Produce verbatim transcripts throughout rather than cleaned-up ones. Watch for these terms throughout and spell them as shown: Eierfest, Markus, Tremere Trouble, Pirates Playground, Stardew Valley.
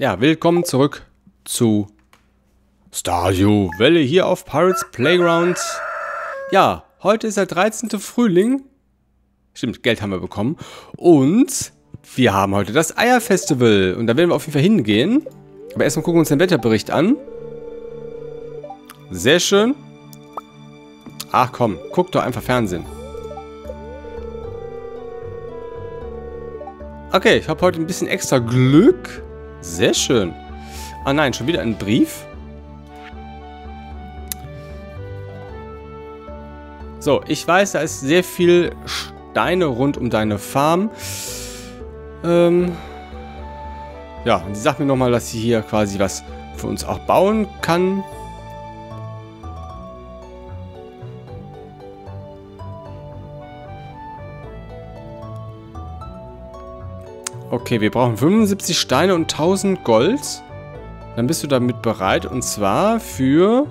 Ja, willkommen zurück zu Stardew Valley hier auf Pirates Playground. Ja, heute ist der dreizehnte Frühling. Stimmt, Geld haben wir bekommen. Und wir haben heute das Eierfestival. Und da werden wir auf jeden Fall hingehen. Aber erstmal gucken wir uns den Wetterbericht an. Sehr schön. Ach komm, guck doch einfach Fernsehen. Okay, ich habe heute ein bisschen extra Glück. Sehr schön. Ah nein, schon wieder ein Brief. So, ich weiß, da ist sehr viel Steine rund um deine Farm. Ähm ja, und sie sagt mir nochmal, dass sie hier quasi was für uns auch bauen kann. Okay, wir brauchen fünfundsiebzig Steine und tausend Gold. Dann bist du damit bereit. Und zwar für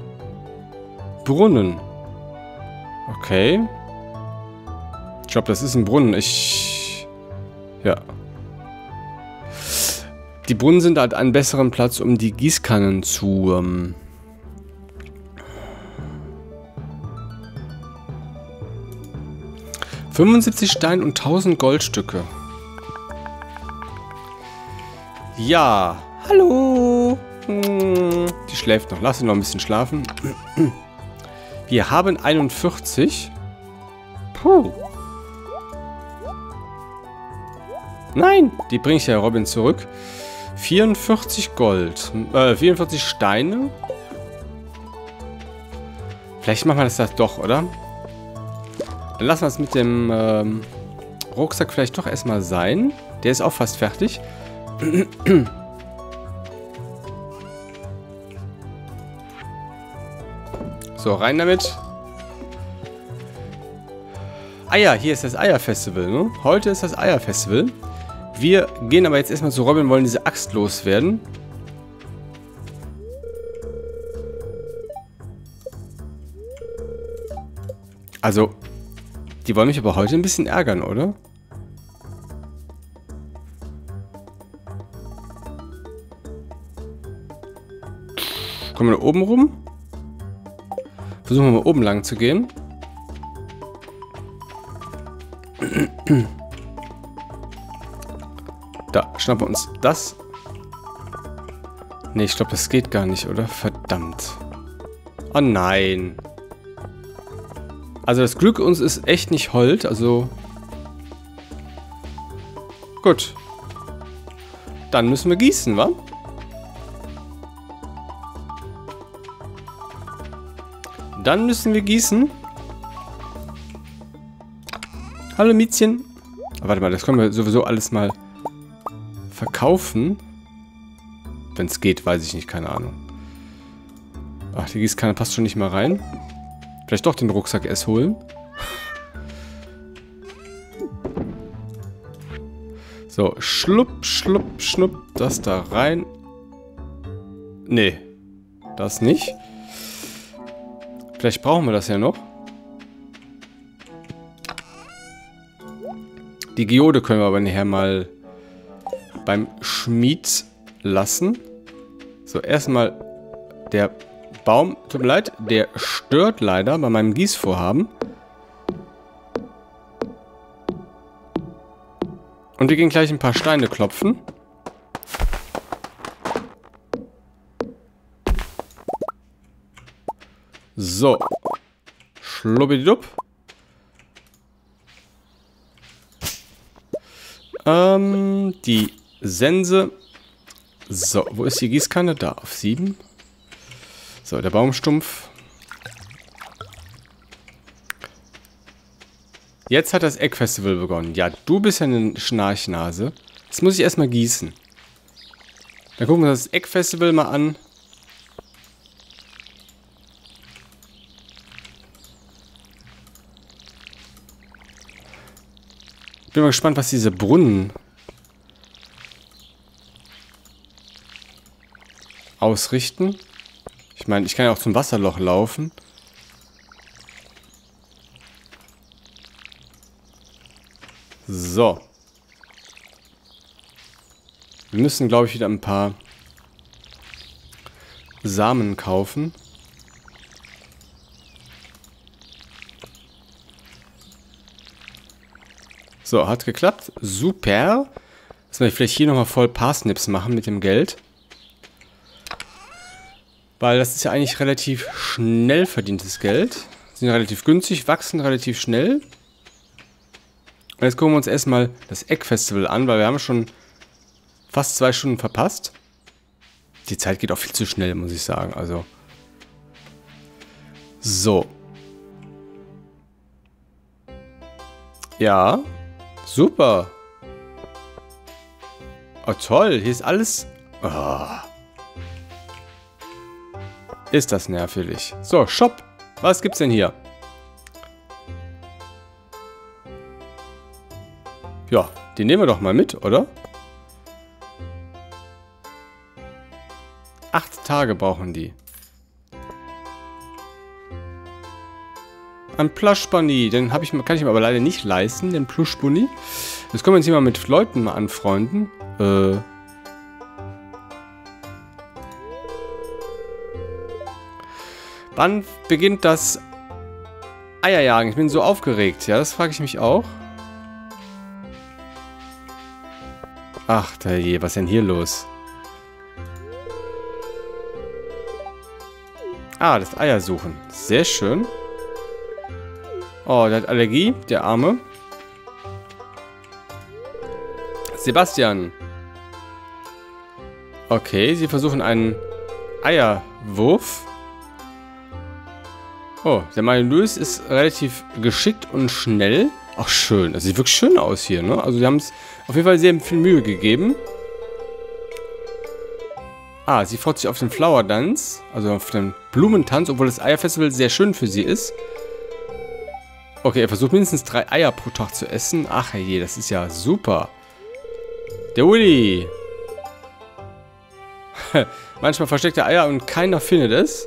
Brunnen. Okay. Ich glaube, das ist ein Brunnen. Ich... Ja. Die Brunnen sind halt einen besseren Platz, um die Gießkannen zu... Ähm fünfundsiebzig Steine und tausend Goldstücke. Ja, hallo. Die schläft noch. Lass sie noch ein bisschen schlafen. Wir haben einundvierzig. Puh. Nein, die bringe ich ja Robin zurück. vierundvierzig Gold. Äh, vierundvierzig Steine. Vielleicht machen wir das doch, oder? Dann lassen wir es mit dem ähm, Rucksack vielleicht doch erstmal sein. Der ist auch fast fertig. So, rein damit. Ah ja, hier ist das Eierfestival, ne? Heute ist das Eierfestival. Wir gehen aber jetzt erstmal zu Robin und wollen diese Axt loswerden. Also, die wollen mich aber heute ein bisschen ärgern, oder? Kommen wir da oben rum? Versuchen wir mal oben lang zu gehen. Da, schnappen wir uns das. Ne, ich glaube, das geht gar nicht, oder? Verdammt. Oh nein. Also das Glück uns ist echt nicht hold, also... Gut. Dann müssen wir gießen, wa? Dann müssen wir gießen. Hallo Miezchen. Oh, warte mal, das können wir sowieso alles mal verkaufen. Wenn es geht, weiß ich nicht, keine Ahnung. Ach, die Gießkanne passt schon nicht mal rein. Vielleicht doch den Rucksack erst holen. So, schlupp, schlupp, schnupp, das da rein. Nee, das nicht. Vielleicht brauchen wir das ja noch. Die Geode können wir aber nachher mal beim Schmied lassen. So, erstmal der Baum. Tut mir leid, der stört leider bei meinem Gießvorhaben. Und wir gehen gleich ein paar Steine klopfen. So. Schlubbididupp. Ähm, die Sense. So, wo ist die Gießkanne? Da, auf sieben. So, der Baumstumpf. Jetzt hat das Eckfestival begonnen. Ja, du bist ja eine Schnarchnase. Jetzt muss ich erstmal gießen. Dann gucken wir uns das Eckfestival mal an. Ich bin mal gespannt, was diese Brunnen ausrichten. Ich meine, ich kann ja auch zum Wasserloch laufen. So. Wir müssen, glaube ich, wieder ein paar Samen kaufen. So, hat geklappt. Super. Jetzt werde ich vielleicht hier nochmal voll Parsnips machen mit dem Geld. Weil das ist ja eigentlich relativ schnell verdientes Geld. Sind relativ günstig, wachsen relativ schnell. Und jetzt gucken wir uns erstmal das Eggfestival an, weil wir haben schon fast zwei Stunden verpasst. Die Zeit geht auch viel zu schnell, muss ich sagen. Also. So. Ja. Super. Oh, toll. Hier ist alles... Oh. Ist das nervig. So, Shop. Was gibt's denn hier? Ja, den nehmen wir doch mal mit, oder? Acht Tage brauchen die. Ein Plushbunny, den hab ich, kann ich mir aber leider nicht leisten, den Plushbunny. Das können wir uns hier mal mit Leuten mal anfreunden. Äh... Wann beginnt das Eierjagen? Ich bin so aufgeregt. Ja, das frage ich mich auch. Ach, da je, was ist denn hier los? Ah, das Eier suchen. Sehr schön. Oh, der hat Allergie, der Arme. Sebastian. Okay, sie versuchen einen Eierwurf. Oh, der Mayonnaise ist relativ geschickt und schnell. Ach, schön. Das sieht wirklich schön aus hier, ne? Also, sie haben es auf jeden Fall sehr viel Mühe gegeben. Ah, sie freut sich auf den Flower Dance, also auf den Blumentanz, obwohl das Eierfestival sehr schön für sie ist. Okay, er versucht mindestens drei Eier pro Tag zu essen. Ach, je, das ist ja super. Der Willy. Manchmal versteckt er Eier und keiner findet es.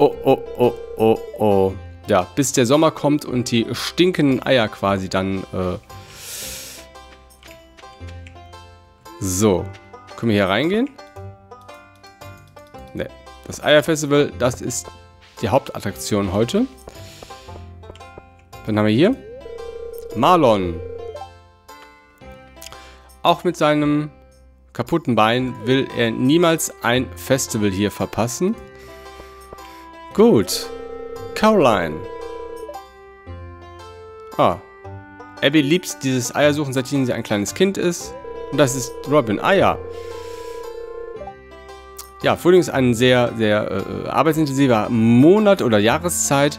Oh, oh, oh, oh, oh. Ja, bis der Sommer kommt und die stinkenden Eier quasi dann, äh... So. Können wir hier reingehen? Ne. Das Eierfestival, das ist die Hauptattraktion heute. Dann haben wir hier Marlon. Auch mit seinem kaputten Bein will er niemals ein Festival hier verpassen. Gut. Caroline. Ah. Abby liebt dieses Eiersuchen, seitdem sie ein kleines Kind ist. Und das ist Robin. Ah ja. Ja, Frühling ist ein sehr, sehr äh, arbeitsintensiver Monat oder Jahreszeit.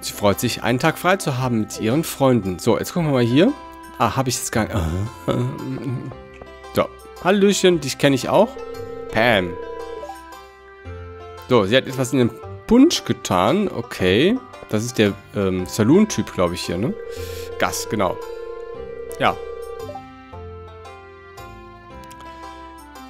Sie freut sich, einen Tag frei zu haben mit ihren Freunden. So, jetzt gucken wir mal hier. Ah, habe ich jetzt gar nicht. So. Hallöchen, dich kenne ich auch. Pam. So, sie hat etwas in den Punsch getan. Okay. Das ist der ähm, Saloon-Typ, glaube ich, hier, ne? Gast, genau. Ja.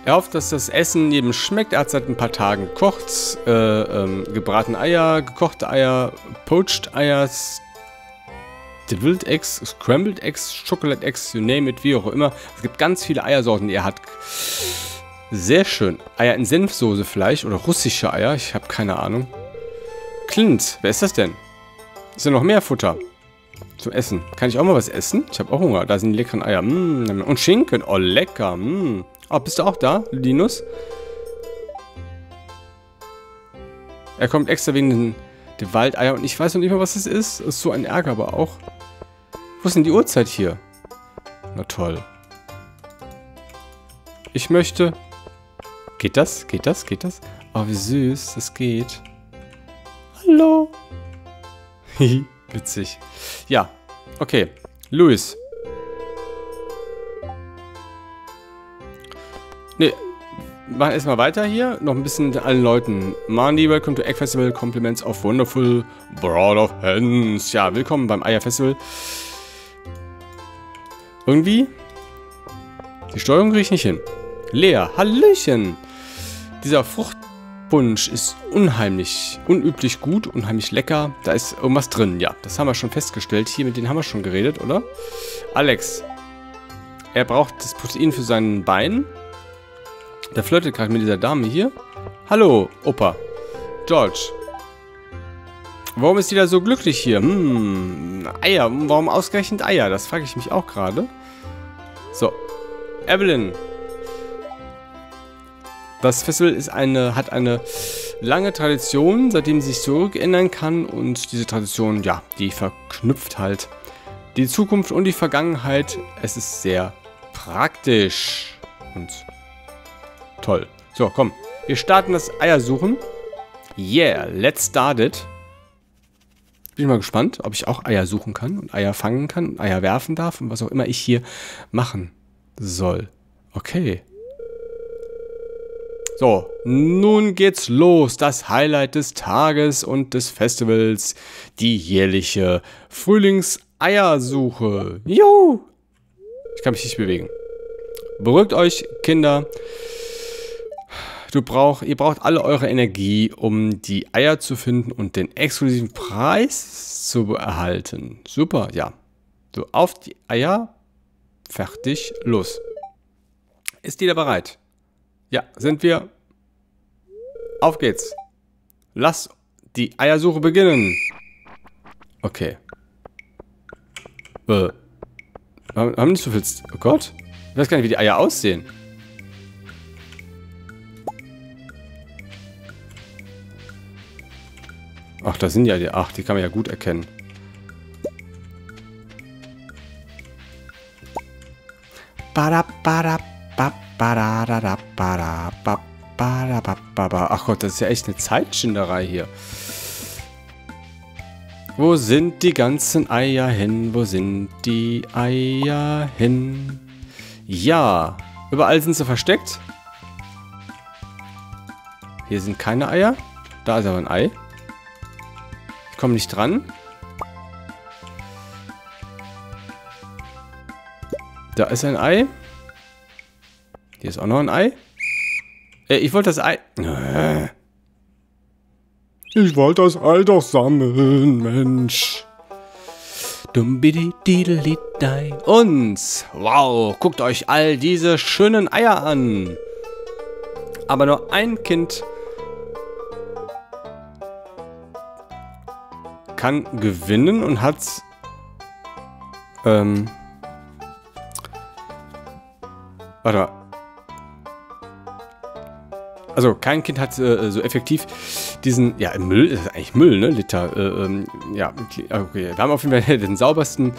Er hofft, dass das Essen jedem schmeckt. Er hat seit ein paar Tagen gekocht. Äh, ähm, gebratene Eier, gekochte Eier, Poached Eier, Deviled Eggs, Scrambled Eggs, Chocolate Eggs, you name it, wie auch immer. Es gibt ganz viele Eiersorten, die er hat. Sehr schön. Eier in Senfsoße vielleicht. Oder russische Eier. Ich habe keine Ahnung. Clint. Wer ist das denn? Ist ja noch mehr Futter zum Essen. Kann ich auch mal was essen? Ich habe auch Hunger. Da sind die leckeren Eier. Mm. Und Schinken. Oh, lecker. Mm. Oh, bist du auch da, Linus? Er kommt extra wegen den, den Waldeier. Und ich weiß noch nicht mal, was das ist. Ist so ein Ärger aber auch. Wo ist denn die Uhrzeit hier? Na toll. Ich möchte... Geht das? Geht das? Geht das? Oh, wie süß. Das geht. Hallo. Hihi. Witzig. Ja. Okay. Luis. Ne. Machen erstmal weiter hier. Noch ein bisschen mit allen Leuten. Marnie, welcome to Egg Festival. Compliments of wonderful broad of hands. Ja, willkommen beim Eierfestival. Irgendwie? Die Steuerung kriege ich nicht hin. Lea, hallöchen. Dieser Fruchtpunsch ist unheimlich, unüblich gut, unheimlich lecker. Da ist irgendwas drin, ja. Das haben wir schon festgestellt. Hier, mit denen haben wir schon geredet, oder? Alex. Er braucht das Protein für seinen Bein. Der flirtet gerade mit dieser Dame hier. Hallo, Opa. George. Warum ist die da so glücklich hier? Hm, Eier. Warum ausgerechnet Eier? Das frage ich mich auch gerade. So. Evelyn. Das Festival ist eine, hat eine lange Tradition, seitdem sie sich zurückerinnern kann. Und diese Tradition, ja, die verknüpft halt die Zukunft und die Vergangenheit. Es ist sehr praktisch. Und toll. So, komm. Wir starten das Eiersuchen. Yeah, let's start it. Bin mal gespannt, ob ich auch Eier suchen kann und Eier fangen kann und Eier werfen darf und was auch immer ich hier machen soll. Okay. So, nun geht's los. Das Highlight des Tages und des Festivals. Die jährliche Frühlingseiersuche. Juhu! Ich kann mich nicht bewegen. Beruhigt euch, Kinder. Du brauch, ihr braucht alle eure Energie, um die Eier zu finden und den exklusiven Preis zu erhalten. Super, ja. So, auf die Eier. Fertig, los. Ist jeder bereit? Ja, sind wir. Auf geht's. Lass die Eiersuche beginnen. Okay. Äh. Haben nicht so viel... Oh Gott. Ich weiß gar nicht, wie die Eier aussehen. Ach, da sind ja die. Ach, die kann man ja gut erkennen. Ach Gott, das ist ja echt eine Zeitschinderei hier. Wo sind die ganzen Eier hin? Wo sind die Eier hin? Ja, überall sind sie versteckt. Hier sind keine Eier. Da ist aber ein Ei. Ich komme nicht dran. Da ist ein Ei. Hier ist auch noch ein Ei. Äh, ich wollte das Ei... Ich wollte das Ei doch sammeln, Mensch. Uns. Wow, guckt euch all diese schönen Eier an. Aber nur ein Kind... kann gewinnen und hat's ähm warte mal. Also kein Kind hat äh, so effektiv diesen, ja, Müll, das ist eigentlich Müll, ne, Liter, äh, ähm, ja, okay, wir haben auf jeden Fall den saubersten,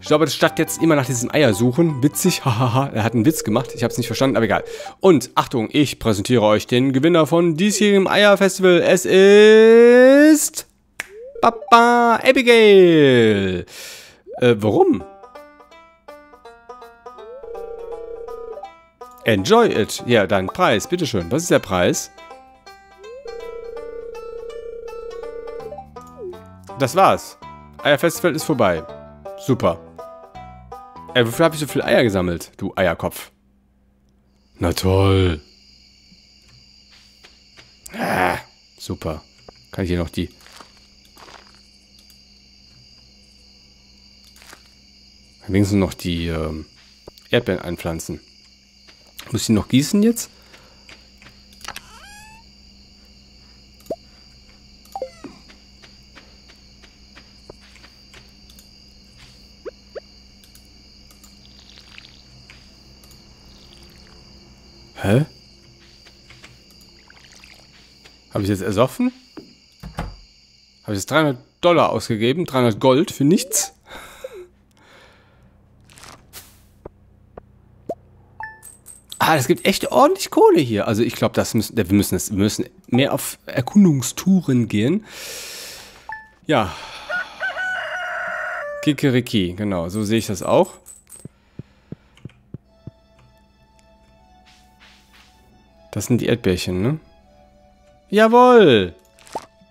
ich glaube, statt jetzt immer nach diesen Eier suchen, witzig, hahaha, er hat einen Witz gemacht, ich habe es nicht verstanden, aber egal. Und, Achtung, ich präsentiere euch den Gewinner von diesjährigem Eierfestival, es ist... Papa, Abigail! Äh, warum? Enjoy it. Ja, dein Preis. Bitteschön. Was ist der Preis? Das war's. Eierfestival ist vorbei. Super. Äh, wofür habe ich so viele Eier gesammelt, du Eierkopf? Na toll. Ah, super. Kann ich hier noch die... wenigstens noch die äh, Erdbeeren einpflanzen. Muss ich die noch gießen jetzt? Hä? Habe ich jetzt ersoffen? Habe ich jetzt dreihundert Dollar ausgegeben? dreihundert Gold für nichts? Ah, es gibt echt ordentlich Kohle hier. Also ich glaube, das müssen, wir müssen, das, wir müssen mehr auf Erkundungstouren gehen. Ja. Kikeriki, genau. So sehe ich das auch. Das sind die Erdbeerchen, ne? Jawohl!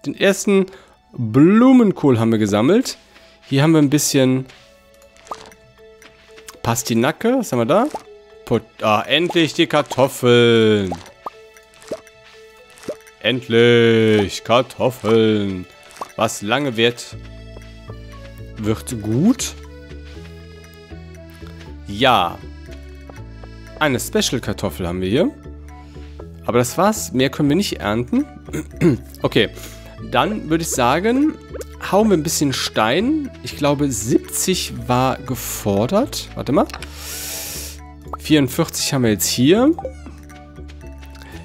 Den ersten Blumenkohl haben wir gesammelt. Hier haben wir ein bisschen Pastinacke. Was haben wir da? Ah, endlich die Kartoffeln. Endlich Kartoffeln. Was lange wird, wird gut. Ja. Eine Special-Kartoffel haben wir hier. Aber das war's. Mehr können wir nicht ernten. Okay. Dann würde ich sagen, hauen wir ein bisschen Stein. Ich glaube, siebzig war gefordert. Warte mal. vierundvierzig haben wir jetzt hier.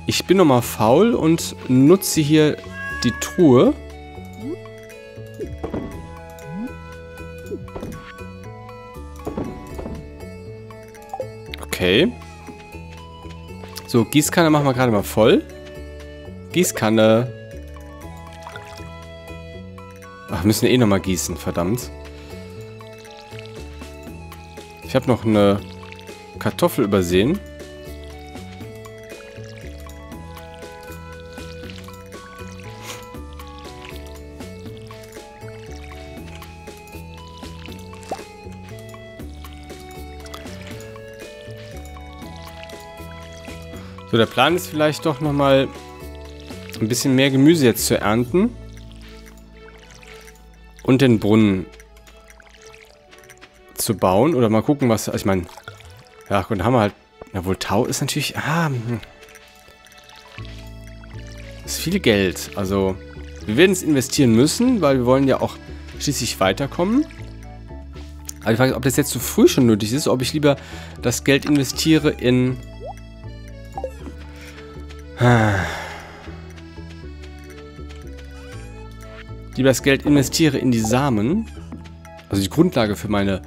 Ich bin nochmal faul und nutze hier die Truhe. Okay. So, Gießkanne machen wir gerade mal voll. Gießkanne. Ach, müssen wir eh nochmal gießen, verdammt. Ich habe noch eine Kartoffel übersehen. So, der Plan ist vielleicht doch nochmal ein bisschen mehr Gemüse jetzt zu ernten. Und den Brunnen zu bauen. Oder mal gucken, was... Also ich meine... Ja, gut, dann haben wir halt... Na wohl, Tau ist natürlich... Ah, ist viel Geld. Also, wir werden es investieren müssen, weil wir wollen ja auch schließlich weiterkommen. Aber ich frage, ob das jetzt zu früh schon nötig ist, ob ich lieber das Geld investiere in... Lieber das Geld investiere in die Samen. Also die Grundlage für meine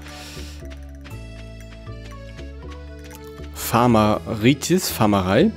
Farmeritis, Farmerei.